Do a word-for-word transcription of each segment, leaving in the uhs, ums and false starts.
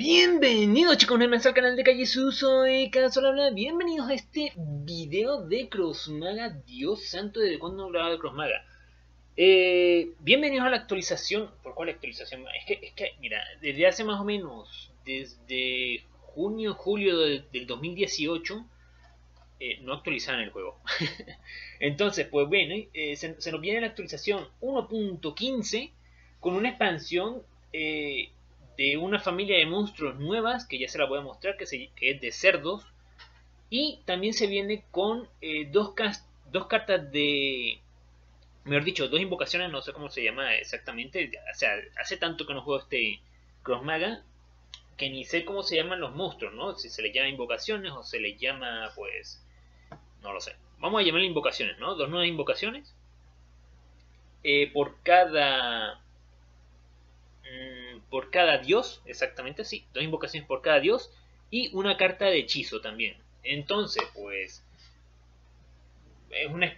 Bienvenidos chicos, bienvenidos al canal de Kajizu, soy Kajizu, bienvenidos a este video de Krosmaga. Dios santo, ¿desde cuándo no grababa de Krosmaga? Eh, bienvenidos a la actualización. ¿Por cuál actualización? Es que, es que, mira, desde hace más o menos, desde junio, julio del, del dos mil dieciocho, eh, no actualizaban el juego. Entonces, pues bueno, eh, se, se nos viene la actualización uno punto quince con una expansión eh, de una familia de monstruos nuevas, que ya se la voy a mostrar, que, se, que es de cerdos. Y también se viene con eh, dos, cas dos cartas de... Mejor dicho, dos invocaciones, no sé cómo se llama exactamente. O sea, hace tanto que no juego este Krosmaga que ni sé cómo se llaman los monstruos, ¿no? Si se les llama invocaciones o se les llama, pues... no lo sé. Vamos a llamarle invocaciones, ¿no? Dos nuevas invocaciones. Eh, por cada... por cada dios, exactamente así, dos invocaciones por cada dios y una carta de hechizo también. Entonces, pues es una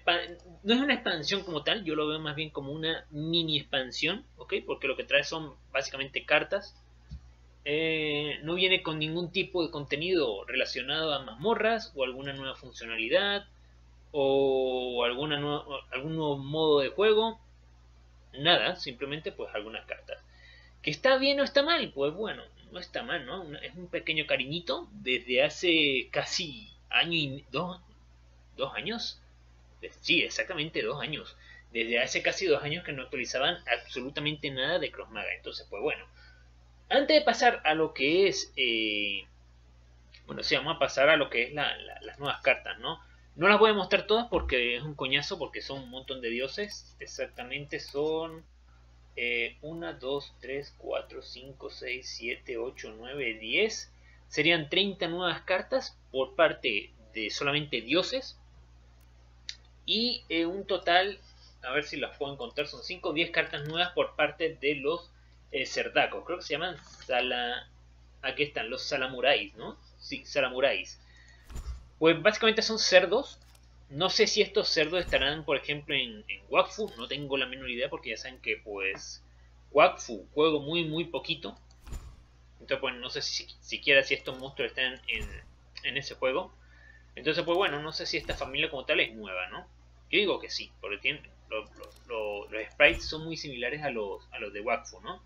no es una expansión como tal, yo lo veo más bien como una mini expansión, ¿ok? Porque lo que trae son básicamente cartas. Eh, no viene con ningún tipo de contenido relacionado a mazmorras o alguna nueva funcionalidad o alguna nueva, algún nuevo modo de juego, nada, simplemente pues algunas cartas. ¿Que está bien o está mal? Pues bueno, no está mal, ¿no? Es un pequeño cariñito desde hace casi año y... dos, dos años. Sí, exactamente dos años. Desde hace casi dos años que no actualizaban absolutamente nada de Krosmaga. Entonces, pues bueno. Antes de pasar a lo que es... Eh, bueno, sí, vamos a pasar a lo que es la, la, las nuevas cartas, ¿no? No las voy a mostrar todas porque es un coñazo, porque son un montón de dioses. Exactamente son... uno, dos, tres, cuatro, cinco, seis, siete, ocho, nueve, diez. Serían treinta nuevas cartas por parte de solamente dioses. Y eh, un total, a ver si las puedo encontrar, son cinco o diez cartas nuevas por parte de los eh, cerdacos. Creo que se llaman sala... Aquí están, los salamurais, ¿no? Sí, salamurais. Pues básicamente son cerdos. No sé si estos cerdos estarán, por ejemplo, en, en Wakfu. No tengo la menor idea porque ya saben que, pues, Wakfu juego muy, muy poquito. Entonces, pues, no sé si, siquiera si estos monstruos están en, en ese juego. Entonces, pues, bueno, no sé si esta familia como tal es nueva, ¿no? Yo digo que sí, porque tienen, lo, lo, lo, los sprites son muy similares a los, a los de Wakfu, ¿no?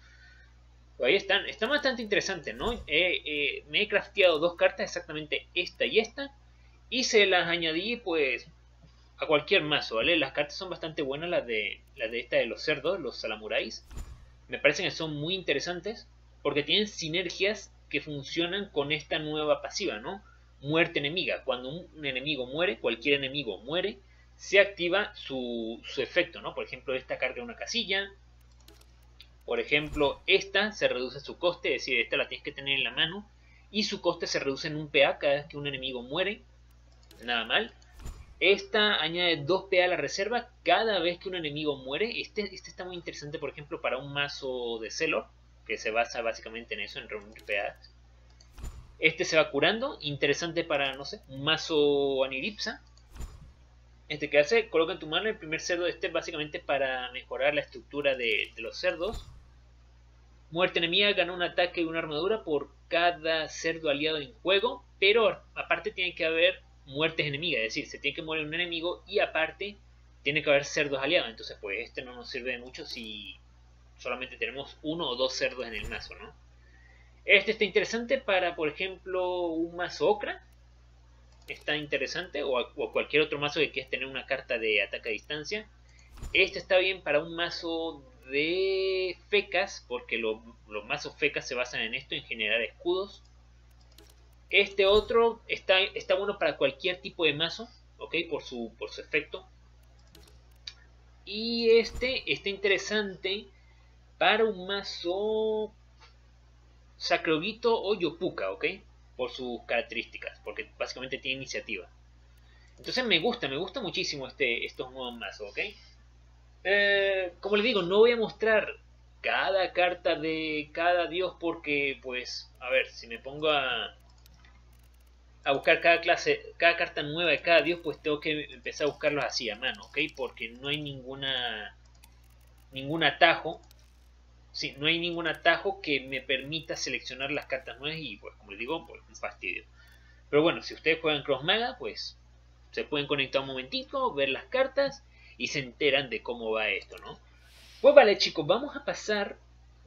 Pues ahí están. Están bastante interesantes, ¿no? Eh, eh, me he crafteado dos cartas, exactamente esta y esta. Y se las añadí, pues... a cualquier mazo, ¿vale? Las cartas son bastante buenas, las de las de esta de los cerdos, los salamurais. Me parecen que son muy interesantes porque tienen sinergias que funcionan con esta nueva pasiva, ¿no? Muerte enemiga. Cuando un enemigo muere, cualquier enemigo muere, se activa su, su efecto, ¿no? Por ejemplo, esta carga una casilla. Por ejemplo, esta se reduce su coste, es decir, esta la tienes que tener en la mano. Y su coste se reduce en un P A cada vez que un enemigo muere. Nada mal. Esta añade dos P A a la reserva cada vez que un enemigo muere. Este, este está muy interesante, por ejemplo, para un mazo de Celor, que se basa básicamente en eso, en reunir P A. Este se va curando. Interesante para, no sé, un mazo Aniripsa. Este que hace, coloca en tu mano el primer cerdo. Este es básicamente para mejorar la estructura de, de los cerdos. Muerte enemiga, gana un ataque y una armadura por cada cerdo aliado en juego. Pero aparte tiene que haber muertes enemigas, es decir, se tiene que morir un enemigo y aparte tiene que haber cerdos aliados. Entonces pues este no nos sirve de mucho si solamente tenemos uno o dos cerdos en el mazo, ¿no? Este está interesante para, por ejemplo, un mazo Okra. Está interesante, o, a, o cualquier otro mazo que quieras tener una carta de ataque a distancia. Este está bien para un mazo de fecas, porque lo, los mazos fecas se basan en esto, en generar escudos. Este otro está, está bueno para cualquier tipo de mazo, ¿ok? Por su, por su efecto. Y este está interesante para un mazo Sacrogrito o Yopuka, ¿ok? Por sus características, porque básicamente tiene iniciativa. Entonces me gusta, me gusta muchísimo este, estos nuevos mazos, ¿ok? Eh, como les digo, no voy a mostrar cada carta de cada dios porque, pues, a ver, si me pongo a... a buscar cada clase, cada carta nueva de cada dios, pues tengo que empezar a buscarlos así a mano, ¿ok? Porque no hay ninguna ningún atajo Sí, no hay ningún atajo que me permita seleccionar las cartas nuevas y, pues, como les digo, pues, un fastidio. Pero bueno, si ustedes juegan Krosmaga, pues se pueden conectar un momentito, ver las cartas y se enteran de cómo va esto, ¿no? Pues vale, chicos, vamos a pasar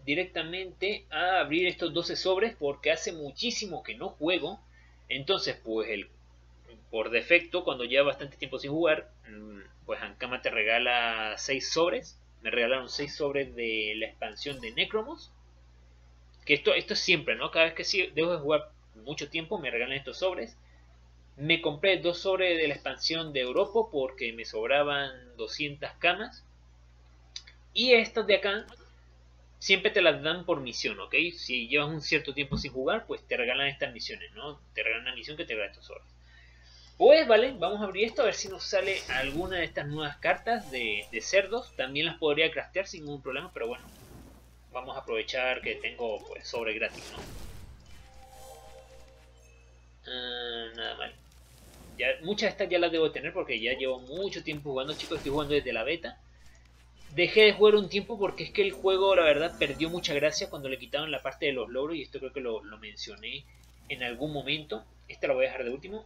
directamente a abrir estos doce sobres porque hace muchísimo que no juego. Entonces, pues, el, por defecto, cuando lleva bastante tiempo sin jugar, pues Ankama te regala seis sobres. Me regalaron seis sobres de la expansión de Necromos. Que esto, esto es siempre, ¿no? Cada vez que sí, dejo de jugar mucho tiempo, me regalan estos sobres. Me compré dos sobres de la expansión de Europa porque me sobraban doscientas camas. Y estas de acá siempre te las dan por misión, ¿ok? Si llevas un cierto tiempo sin jugar, pues te regalan estas misiones, ¿no? Te regalan una misión que te regala estos sobres. Pues vale, vamos a abrir esto a ver si nos sale alguna de estas nuevas cartas de, de cerdos. También las podría craftear sin ningún problema, pero bueno, vamos a aprovechar que tengo, pues, sobre gratis, ¿no? Uh, nada mal. Ya, muchas de estas ya las debo tener porque ya llevo mucho tiempo jugando, chicos. Estoy jugando desde la beta. Dejé de jugar un tiempo porque es que el juego, la verdad, perdió mucha gracia cuando le quitaron la parte de los logros. Y esto creo que lo, lo mencioné en algún momento. Esta la voy a dejar de último.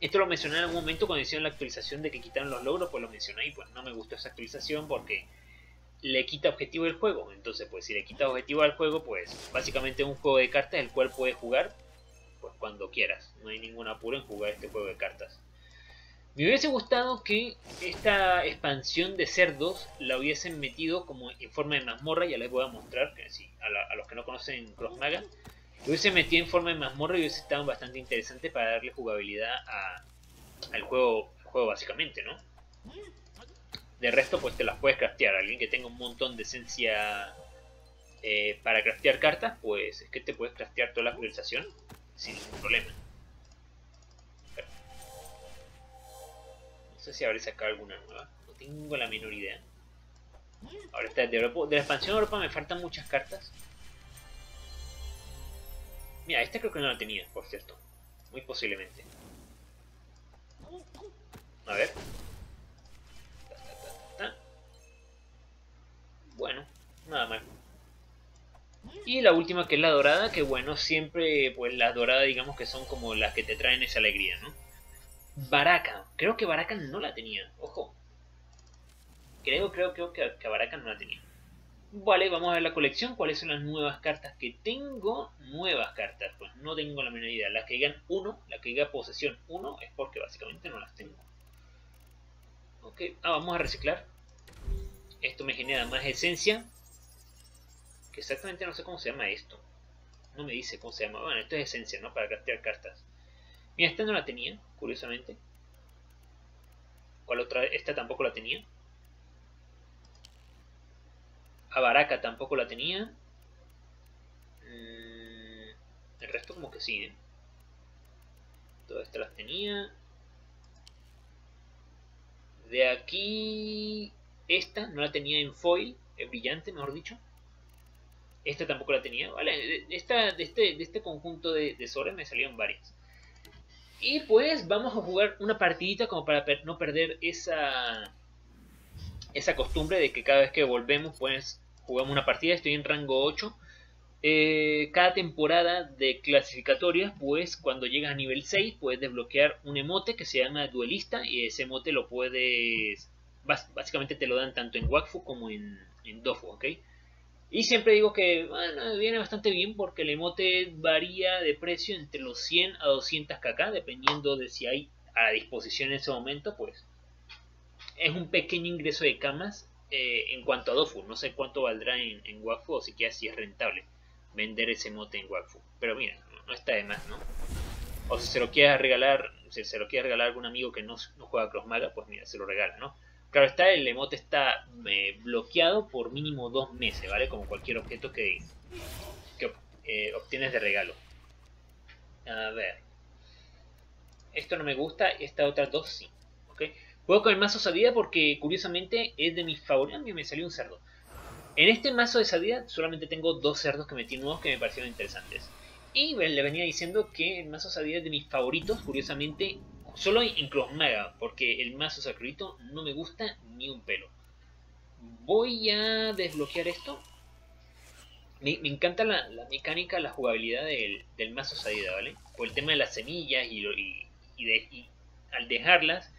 Esto lo mencioné en algún momento cuando hicieron la actualización de que quitaron los logros, pues lo mencioné y pues no me gustó esa actualización porque le quita objetivo al juego. Entonces, pues si le quita objetivo al juego, pues básicamente es un juego de cartas el cual puedes jugar pues cuando quieras. No hay ningún apuro en jugar este juego de cartas. Me hubiese gustado que esta expansión de cerdos la hubiesen metido como en forma de mazmorra. Ya les voy a mostrar, que sí, a, la, a los que no conocen Krosmaga. Hubiese metido en forma de mazmorra y hubiese estado bastante interesante para darle jugabilidad a, al juego, juego básicamente, ¿no? De resto, pues te las puedes craftear. Alguien que tenga un montón de esencia eh, para craftear cartas, pues es que te puedes craftear toda la actualización sin ningún problema. No sé si habré sacado alguna nueva, no tengo la menor idea. Ahora está de Europa. De la expansión de Europa me faltan muchas cartas. Mira, esta creo que no la tenía, por cierto. Muy posiblemente. A ver. Ta, ta, ta, ta. Bueno, nada mal. Y la última, que es la dorada, que bueno, siempre pues las doradas digamos que son como las que te traen esa alegría, ¿no? Baraka. Creo que Baraka no la tenía, ojo. Creo, creo, creo que, que Baraka no la tenía. Vale, vamos a ver la colección, cuáles son las nuevas cartas que tengo. Nuevas cartas, pues no tengo la menor idea. Las que digan uno, la que diga posesión uno, es porque básicamente no las tengo. Ok, ah, vamos a reciclar. Esto me genera más esencia. Que exactamente no sé cómo se llama esto. No me dice cómo se llama. Bueno, esto es esencia, ¿no? Para craftear cartas. Mira, esta no la tenía, curiosamente. ¿Cuál otra? Esta tampoco la tenía. A Baraka tampoco la tenía. El resto como que sí, ¿eh? Todas estas las tenía. De aquí... Esta no la tenía en foil. Es brillante, mejor dicho. Esta tampoco la tenía. Vale, esta, de, este, de este conjunto de, de sobres me salieron varias. Y pues vamos a jugar una partidita como para per- no perder esa... esa costumbre de que cada vez que volvemos pues jugamos una partida. Estoy en rango ocho. Eh, cada temporada de clasificatorias, pues cuando llegas a nivel seis puedes desbloquear un emote que se llama duelista, y ese emote lo puedes, básicamente te lo dan tanto en Wakfu como en, en Dofus, ¿ok? Y siempre digo que bueno, viene bastante bien porque el emote varía de precio entre los cien a doscientos kk, dependiendo de si hay a disposición en ese momento. Pues es un pequeño ingreso de camas eh, en cuanto a Dofus. No sé cuánto valdrá en, en Wakfu, o siquiera si es rentable vender ese mote en Wakfu. Pero mira, no, no está de más, ¿no? O si se lo quieres regalar, si se lo quieres regalar a algún amigo que no, no juega Krosmaga, pues mira, se lo regala, ¿no? Claro está, el emote está eh, bloqueado por mínimo dos meses, ¿vale? Como cualquier objeto que, que eh, obtienes de regalo. A ver. Esto no me gusta, estas otras dos sí, ¿ok? Juego con el mazo Sadía porque curiosamente es de mis favoritos. A mí me salió un cerdo. En este mazo de Sadía solamente tengo dos cerdos que metí nuevos que me parecieron interesantes. Y le venía diciendo que el mazo Sadía es de mis favoritos, curiosamente, solo en Krosmaga, porque el mazo Sacrogrito no me gusta ni un pelo. Voy a desbloquear esto. Me, me encanta la, la mecánica, la jugabilidad del, del mazo Sadida, ¿vale? Por el tema de las semillas y, lo, y, y, de, y al dejarlas,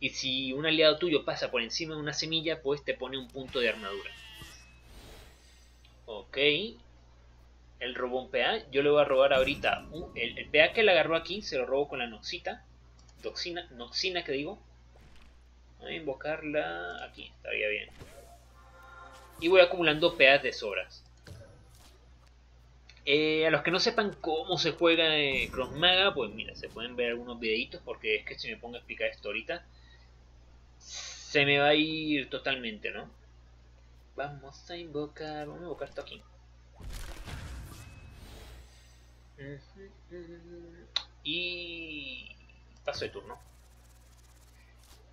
y si un aliado tuyo pasa por encima de una semilla, pues te pone un punto de armadura. Ok. El robó un P A. Yo le voy a robar ahorita. Uh, el, el P A que le agarró aquí, se lo robo con la noxita. Doxina, noxina que digo. Voy a invocarla aquí, estaría bien. Y voy acumulando P As de sobras. Eh, a los que no sepan cómo se juega eh, Krosmaga, pues mira, se pueden ver algunos videitos, porque es que si me pongo a explicar esto ahorita, se me va a ir totalmente, ¿no? Vamos a invocar, vamos a invocar esto aquí. Y paso de turno.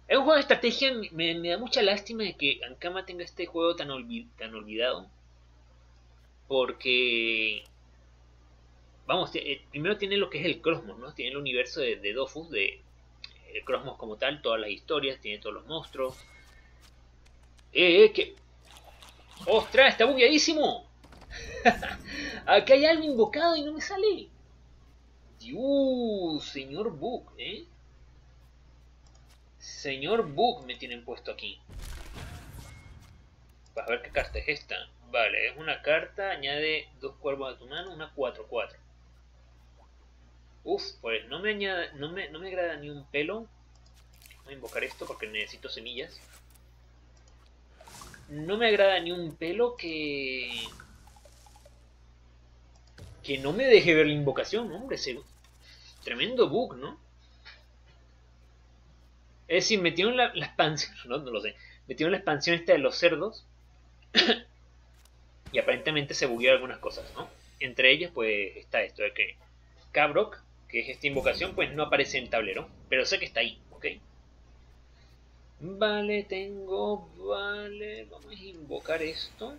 Es un juego de estrategia, me, me da mucha lástima de que Ankama tenga este juego tan, olvid, tan olvidado. Porque, vamos, eh, primero tiene lo que es el Krosmoz, ¿no? Tiene el universo de, de Dofus, de el Krosmoz como tal, todas las historias, tiene todos los monstruos. ¡Eh, eh, que! ¡Ostras, está bugueadísimo! Acá hay algo invocado y no me sale. ¡Dios, señor Bug, eh! Señor Bug me tienen puesto aquí. Para ver qué carta es esta. Vale, es una carta, añade dos cuervos a tu mano, una cuatro cuatro. Uf, pues no me, añade, no, me, no me agrada ni un pelo. Voy a invocar esto porque necesito semillas. No me agrada ni un pelo que... Que no me deje ver la invocación, hombre. Ese... Tremendo bug, ¿no? Es decir, metieron la, la expansión, no, no lo sé. Metieron la expansión esta de los cerdos. Y aparentemente se bugueó algunas cosas, ¿no? Entre ellas, pues, está esto de que Kavrok, que es esta invocación, pues no aparece en tablero. Pero sé que está ahí, ¿ok? Vale, tengo... Vale, vamos a invocar esto.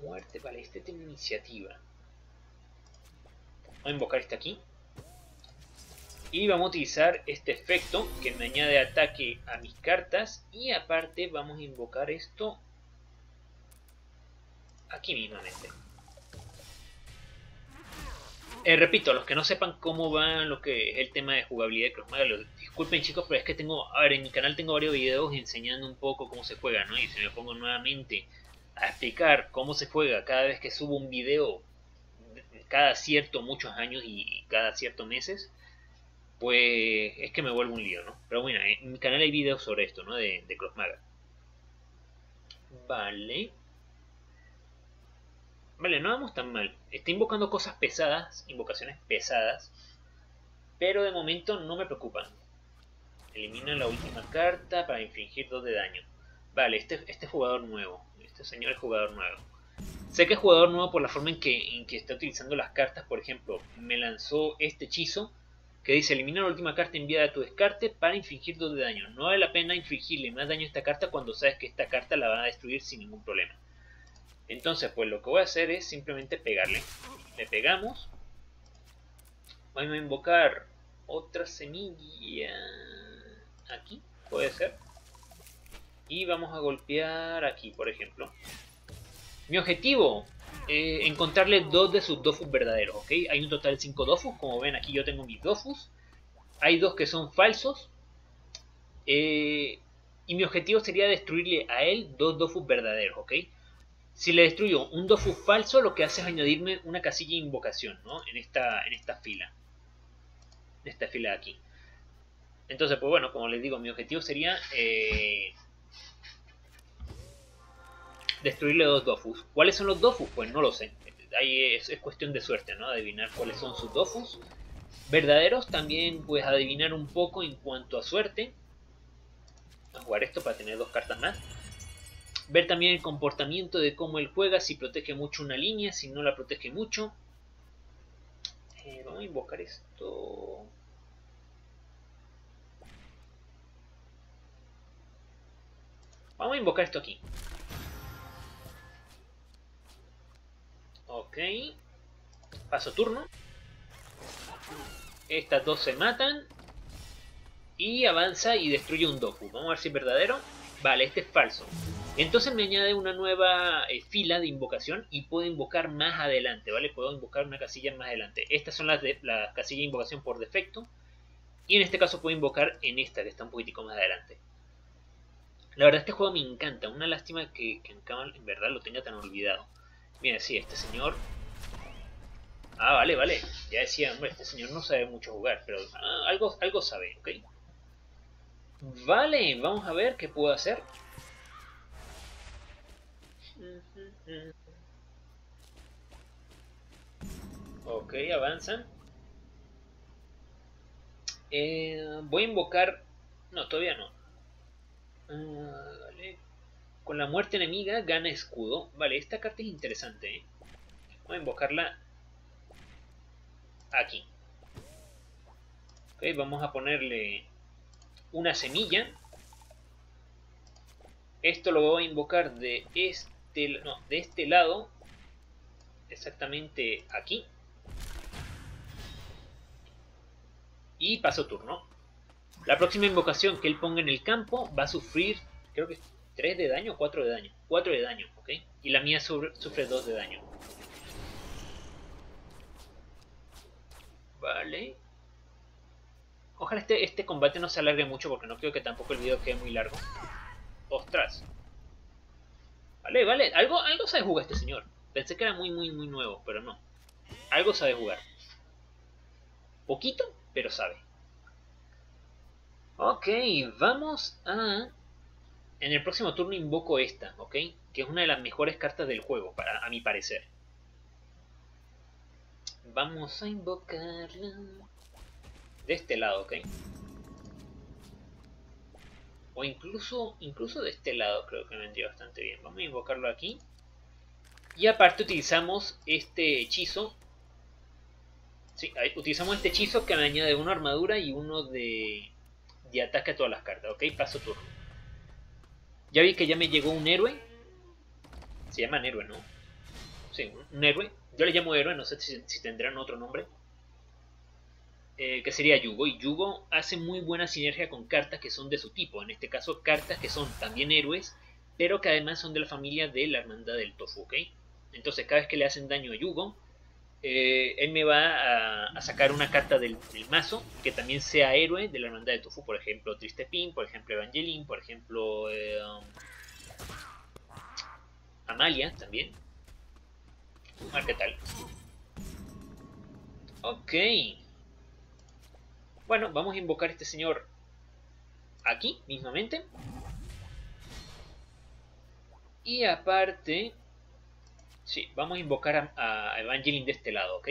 Muerte, vale, este tiene iniciativa. Vamos a invocar este aquí. Y vamos a utilizar este efecto que me añade ataque a mis cartas. Y aparte vamos a invocar esto aquí mismamente. Eh, repito, los que no sepan cómo va lo que es el tema de jugabilidad de Krosmaga, disculpen chicos, pero es que tengo, a ver, en mi canal tengo varios videos enseñando un poco cómo se juega, ¿no? Y si me pongo nuevamente a explicar cómo se juega cada vez que subo un video, cada cierto muchos años y cada ciertos meses, pues es que me vuelvo un lío, ¿no? Pero bueno, en mi canal hay videos sobre esto, ¿no? De, de Krosmaga. Vale. Vale, no vamos tan mal. Está invocando cosas pesadas, invocaciones pesadas. Pero de momento no me preocupan. Elimina la última carta para infligir dos de daño. Vale, este, este es jugador nuevo. Este señor es jugador nuevo. Sé que es jugador nuevo por la forma en que, en que está utilizando las cartas. Por ejemplo, me lanzó este hechizo que dice, elimina la última carta enviada a tu descarte para infligir dos de daño. No vale la pena infligirle más daño a esta carta cuando sabes que esta carta la va a destruir sin ningún problema. Entonces, pues lo que voy a hacer es simplemente pegarle. Le pegamos. Vamos a invocar otra semilla. Aquí, puede ser. Y vamos a golpear aquí, por ejemplo. Mi objetivo... Eh, encontrarle dos de sus Dofus verdaderos, ¿ok? Hay un total de cinco Dofus, como ven aquí yo tengo mis Dofus. Hay dos que son falsos. Eh, y mi objetivo sería destruirle a él dos Dofus verdaderos, ¿ok? Si le destruyo un Dofus falso, lo que hace es añadirme una casilla de invocación, ¿no? En esta, en esta fila. En esta fila de aquí. Entonces, pues bueno, como les digo, mi objetivo sería... Eh, destruirle dos Dofus. ¿Cuáles son los Dofus? Pues no lo sé. Ahí es, es cuestión de suerte, ¿no? Adivinar cuáles son sus Dofus verdaderos. También pues adivinar un poco en cuanto a suerte. Vamos a jugar esto para tener dos cartas más. Ver también el comportamiento de cómo él juega. Si protege mucho una línea, si no la protege mucho. Eh, vamos a invocar esto... Vamos a invocar esto aquí. Ok, paso turno. Estas dos se matan. Y avanza y destruye un Dofus. Vamos a ver si es verdadero. Vale, este es falso. Entonces me añade una nueva eh, fila de invocación y puedo invocar más adelante, ¿vale? Puedo invocar una casilla más adelante. Estas son las, de, las casillas de invocación por defecto. Y en este caso puedo invocar en esta, que está un poquitico más adelante. La verdad este juego me encanta. Una lástima que, que Ankama en verdad lo tenga tan olvidado. Mira, sí, este señor... Ah, vale, vale. Ya decía, hombre, este señor no sabe mucho jugar, pero ah, algo, algo sabe, ¿ok? Vale, vamos a ver qué puedo hacer. Ok, avanzan. eh, Voy a invocar... No, todavía no. uh, Vale. Con la muerte enemiga gana escudo. Vale, esta carta es interesante, ¿eh? Voy a invocarla aquí. Ok, vamos a ponerle una semilla. Esto lo voy a invocar de este, no, de este lado. Exactamente aquí. Y paso turno. La próxima invocación que él ponga en el campo va a sufrir, creo que tres de daño o cuatro de daño. cuatro de daño, ¿ok? Y la mía sobre, sufre dos de daño. Vale. Ojalá este, este combate no se alargue mucho porque no creo que tampoco el video quede muy largo. ¡Ostras! Vale, vale. Algo, algo sabe jugar este señor. Pensé que era muy, muy, muy nuevo, pero no. Algo sabe jugar. Poquito, pero sabe. Ok, vamos a... En el próximo turno invoco esta, ¿ok? Que es una de las mejores cartas del juego, para, a mi parecer. Vamos a invocarla... De este lado, ¿ok? O incluso, incluso de este lado creo que me vendría bastante bien. Vamos a invocarlo aquí. Y aparte utilizamos este hechizo. Sí, utilizamos este hechizo que me añade una armadura y uno de, de ataque a todas las cartas. Ok, paso turno. Ya vi que ya me llegó un héroe. Se llaman héroe, ¿no? Sí, un héroe. Yo le llamo héroe, no sé si, si tendrán otro nombre. Eh, que sería Yugo, y Yugo hace muy buena sinergia con cartas que son de su tipo, en este caso cartas que son también héroes, pero que además son de la familia de la hermandad del Tofu, ¿ok? Entonces cada vez que le hacen daño a Yugo, eh, él me va a, a sacar una carta del, del mazo que también sea héroe de la hermandad del Tofu, por ejemplo Tristepín, por ejemplo Evangeline, por ejemplo eh, um, Amalia también. A ver qué tal. Ok. Bueno, vamos a invocar a este señor aquí, mismamente. Y aparte... Sí, vamos a invocar a, a Evangeline de este lado, ¿ok?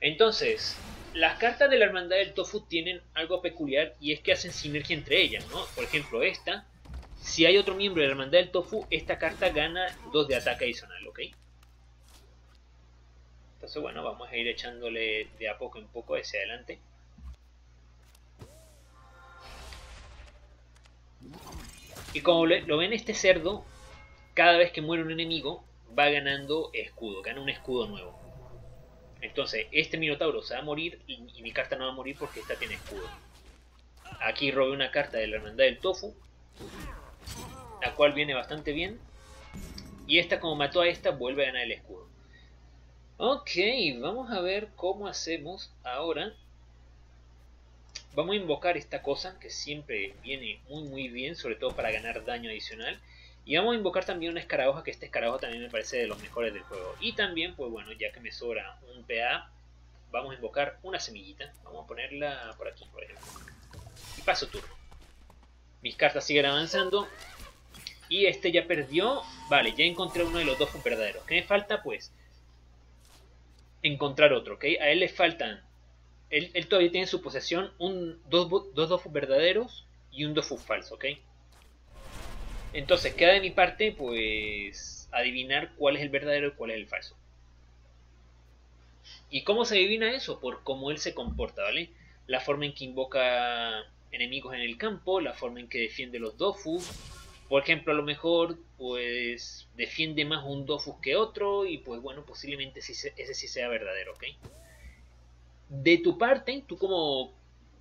Entonces, las cartas de la hermandad del Tofu tienen algo peculiar y es que hacen sinergia entre ellas, ¿no? Por ejemplo, esta. Si hay otro miembro de la hermandad del Tofu, esta carta gana dos de ataque adicional, ¿ok? Entonces, bueno, vamos a ir echándole de a poco en poco hacia adelante. Y como lo ven, este cerdo, cada vez que muere un enemigo, va ganando escudo, gana un escudo nuevo. Entonces, este minotauro se va a morir y, y mi carta no va a morir porque esta tiene escudo. Aquí robé una carta de la hermandad del Tofu, la cual viene bastante bien. Y esta, como mató a esta, vuelve a ganar el escudo. Ok, vamos a ver cómo hacemos ahora. Vamos a invocar esta cosa que siempre viene muy muy bien, sobre todo para ganar daño adicional. Y vamos a invocar también una escarabaja, que este escarabajo también me parece de los mejores del juego. Y también, pues bueno, ya que me sobra un P A, vamos a invocar una semillita. Vamos a ponerla por aquí, por ejemplo. Y paso turno. Mis cartas siguen avanzando. Y este ya perdió. Vale, ya encontré uno de los dos verdaderos. ¿Qué me falta? Pues encontrar otro, ¿ok? A él le faltan... Él, él todavía tiene en su posesión un, dos, dos Dofus verdaderos y un Dofus falso, ¿ok? Entonces queda de mi parte, pues, adivinar cuál es el verdadero y cuál es el falso. ¿Y cómo se adivina eso? Por cómo él se comporta, ¿vale? La forma en que invoca enemigos en el campo, la forma en que defiende los Dofus. Por ejemplo, a lo mejor, pues, defiende más un Dofus que otro y, pues, bueno, posiblemente ese sí sea verdadero, ¿ok? De tu parte, tú como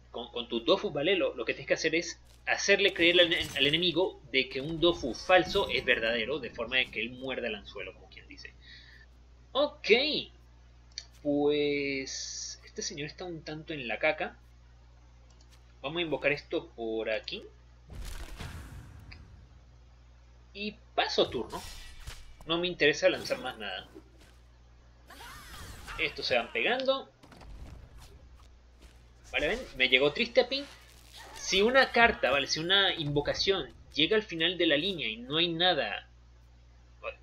con, con tus Dofus, ¿vale? Lo, lo que tienes que hacer es hacerle creer al, al enemigo de que un Dofus falso es verdadero, de forma de que él muerda el anzuelo, como quien dice. Ok, pues este señor está un tanto en la caca. Vamos a invocar esto por aquí. Y paso turno. No me interesa lanzar más nada. Estos se van pegando. Vale, ven, me llegó Tristepín. Si una carta, vale, si una invocación llega al final de la línea y no hay nada,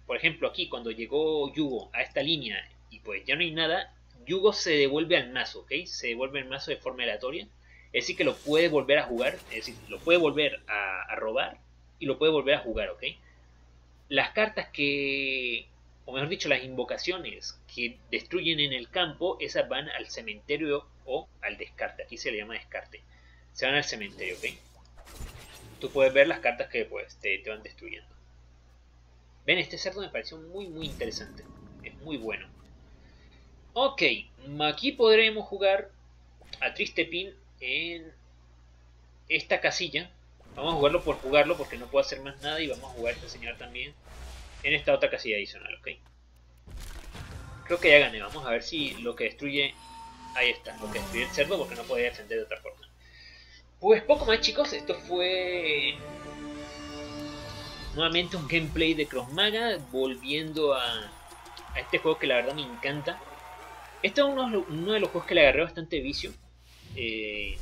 por ejemplo aquí cuando llegó Yugo a esta línea y pues ya no hay nada, Yugo se devuelve al mazo, ¿ok? Se devuelve al mazo de forma aleatoria, es decir que lo puede volver a jugar, es decir, lo puede volver a, a robar y lo puede volver a jugar, ¿ok? Las cartas que, o mejor dicho, las invocaciones que destruyen en el campo, esas van al cementerio o al descarte, aquí se le llama descarte. Se van al cementerio, ¿ok? Tú puedes ver las cartas que pues, te, te van destruyendo. Ven, este cerdo me pareció muy muy interesante. Es muy bueno. Ok, aquí podremos jugar a Tristepín en esta casilla. Vamos a jugarlo por jugarlo porque no puedo hacer más nada. Y vamos a jugar a este señor también en esta otra casilla adicional, ¿ok? Creo que ya gané. Vamos a ver si lo que destruye... Ahí está, lo que destruye el cerdo porque no podía defender de otra forma. Pues poco más, chicos, esto fue nuevamente un gameplay de Krosmaga, volviendo a, a este juego que la verdad me encanta. Este es uno, uno de los juegos que le agarré bastante vicio, eh,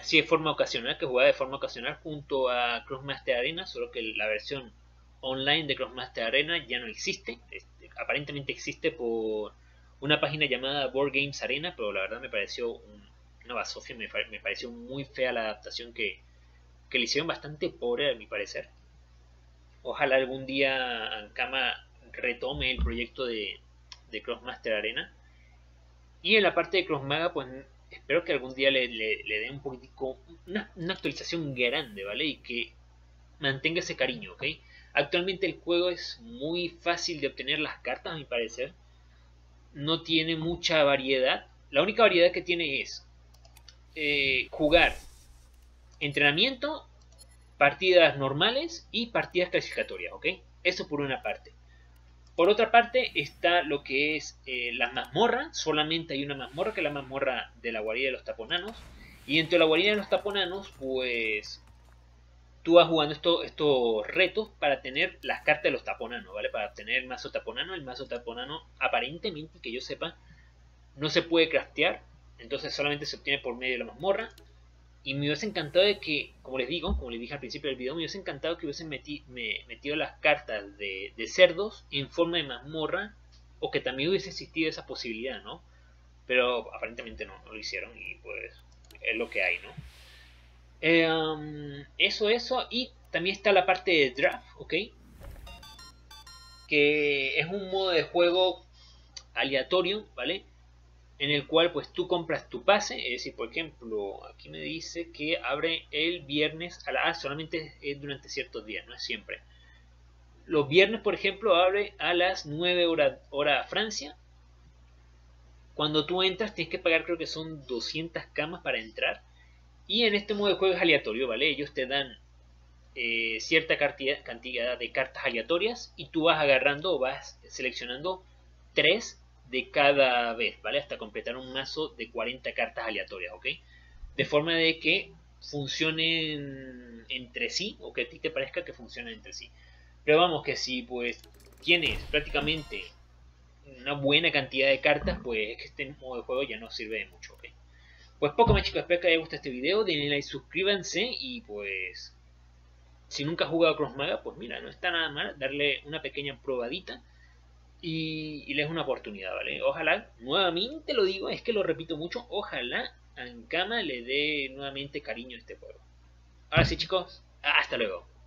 así de forma ocasional, que jugaba de forma ocasional junto a Krosmaster Arena, solo que la versión online de Krosmaster Arena ya no existe. Este, aparentemente existe por una página llamada Board Games Arena, pero la verdad me pareció un... una basofia, me, me pareció muy fea la adaptación que, que le hicieron, bastante pobre a mi parecer. Ojalá algún día Ankama retome el proyecto de, de Krosmaster Arena. Y en la parte de Krosmaga, pues espero que algún día le, le, le dé un poquitico, una, una actualización grande, ¿vale? Y que mantenga ese cariño, ¿ok? Actualmente el juego es muy fácil de obtener las cartas, a mi parecer. No tiene mucha variedad. La única variedad que tiene es... Eh, jugar entrenamiento, partidas normales y partidas clasificatorias, ¿ok? Eso por una parte. Por otra parte está lo que es eh, la mazmorra. Solamente hay una mazmorra, que es la mazmorra de la guarida de los Taponanos. Y dentro de la guarida de los Taponanos, pues tú vas jugando esto, estos retos para tener las cartas de los Taponanos, ¿vale? Para obtener el mazo Taponano. El mazo Taponano, aparentemente, que yo sepa, no se puede craftear. Entonces solamente se obtiene por medio de la mazmorra. Y me hubiese encantado de que, como les digo, como les dije al principio del video, me hubiese encantado que hubiesen meti me metido las cartas de, de cerdos en forma de mazmorra. O que también hubiese existido esa posibilidad, ¿no? Pero aparentemente no, no lo hicieron y pues es lo que hay, ¿no? Eh, um, eso, eso. Y también está la parte de draft, ¿ok? Que es un modo de juego aleatorio, ¿vale? En el cual pues tú compras tu pase, es decir, por ejemplo, aquí me dice que abre el viernes a la... Ah, solamente es durante ciertos días, no es siempre. Los viernes, por ejemplo, abre a las nueve horas hora Francia. Cuando tú entras tienes que pagar, creo que son doscientas camas para entrar. Y en este modo de juego es aleatorio, ¿vale? Ellos te dan eh, cierta cantidad, cantidad de cartas aleatorias y tú vas agarrando o vas seleccionando tres de cada vez, ¿vale? Hasta completar un mazo de cuarenta cartas aleatorias, ¿ok? De forma de que funcionen entre sí, o que a ti te parezca que funcionen entre sí. Pero vamos, que si pues tienes prácticamente una buena cantidad de cartas, pues este modo de juego ya no sirve de mucho, ¿ok? Pues poco más, chicos, espero que les haya gustado este video, denle like, suscríbanse y pues... si nunca has jugado a Krosmaga, pues mira, no está nada mal darle una pequeña probadita. Y, y les es una oportunidad, ¿vale? Ojalá, nuevamente lo digo, es que lo repito mucho, ojalá Ankama le dé nuevamente cariño a este juego. Ahora sí, chicos, hasta luego.